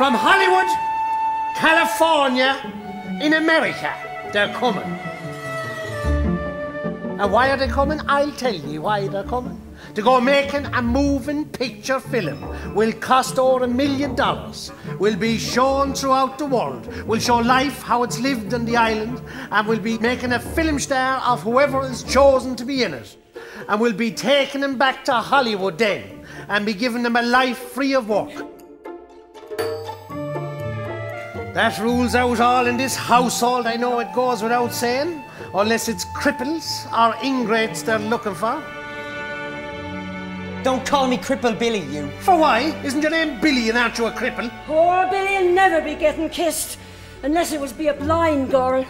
From Hollywood, California, in America, they're coming. And why are they coming? I'll tell you why they're coming. To go making a moving picture film will cost over $1 million, will be shown throughout the world, will show life, how it's lived on the island, and will be making a film star of whoever is chosen to be in it. And will be taking them back to Hollywood then, and be giving them a life free of work. That rules out all in this household, I know it goes without saying, unless it's cripples or ingrates they're looking for. Don't call me Cripple Billy, you. For why? Isn't your name Billy and aren't you a cripple? Poor Billy'll never be getting kissed, unless it was be a blind girl.